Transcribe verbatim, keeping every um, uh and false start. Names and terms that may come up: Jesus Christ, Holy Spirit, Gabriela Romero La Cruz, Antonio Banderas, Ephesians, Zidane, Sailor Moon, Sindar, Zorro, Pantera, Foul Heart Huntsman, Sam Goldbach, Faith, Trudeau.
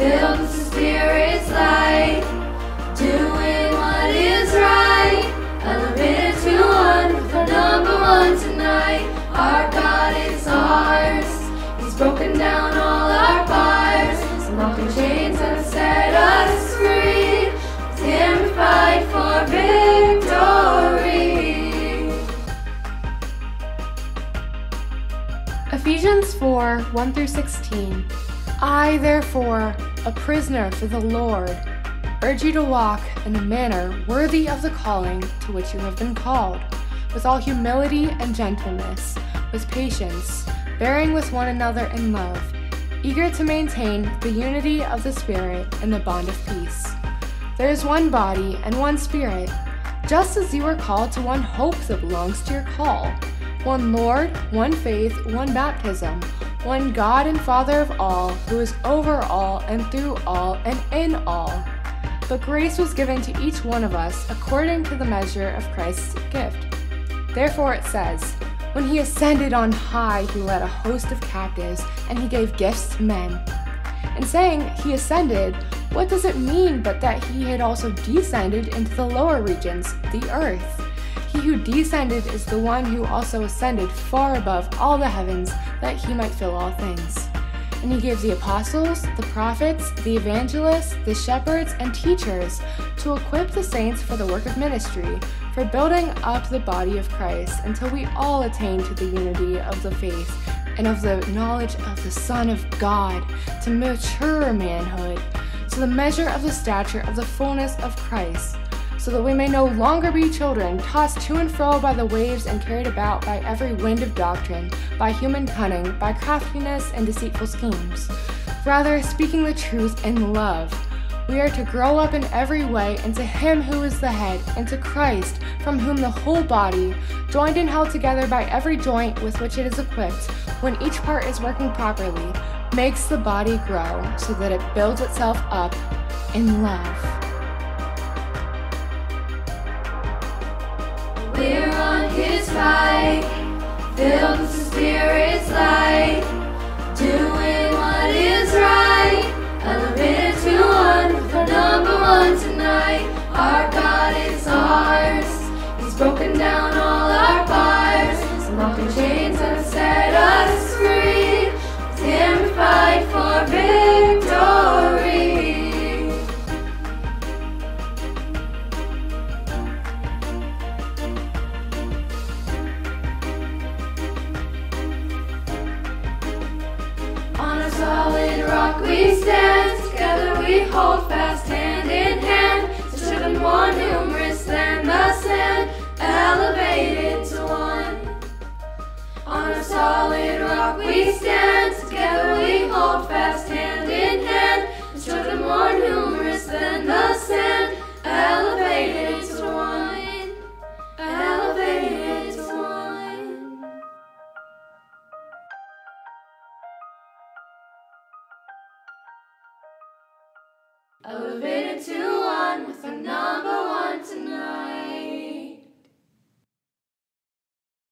filled with the Spirit's light, doing what is right, elevated to one with our number one tonight. Our God is ours, He's broken down all our bars, unlocking chains that set us free, it's Him we fight for victory. Ephesians four, one through sixteen. I, therefore, a prisoner for the Lord, urge you to walk in a manner worthy of the calling to which you have been called, with all humility and gentleness, with patience, bearing with one another in love, eager to maintain the unity of the Spirit in the bond of peace. There is one body and one Spirit, just as you are called to one hope that belongs to your call, one Lord, one faith, one baptism, one God and Father of all, who is over all and through all and in all. But grace was given to each one of us according to the measure of Christ's gift. Therefore it says, when he ascended on high, he led a host of captives, and he gave gifts to men. And saying he ascended, what does it mean but that he had also descended into the lower regions, the earth? He who descended is the one who also ascended far above all the heavens, that he might fill all things. And he gave the apostles, the prophets, the evangelists, the shepherds, and teachers to equip the saints for the work of ministry, for building up the body of Christ, until we all attain to the unity of the faith and of the knowledge of the Son of God, to mature manhood, to the measure of the stature of the fullness of Christ, so that we may no longer be children, tossed to and fro by the waves and carried about by every wind of doctrine, by human cunning, by craftiness and deceitful schemes. Rather, speaking the truth in love, we are to grow up in every way into Him who is the head, into Christ, from whom the whole body, joined and held together by every joint with which it is equipped, when each part is working properly, makes the body grow, so that it builds itself up in love. We're on His bike, filled with the Spirit's light, doing what is right, elevated to one with our number one tonight. Our God is ours, He's broken down all our bars, unlocking chains that set us free, it's Him we fight for victory. Solid rock we stand, together we hold fast hand in hand, striven more numerous than the sand, elevated to one. On a solid rock we stand, together we hold fast hand in hand, striven more numerous than the sand, elevated to one, elevated to one. Elevated to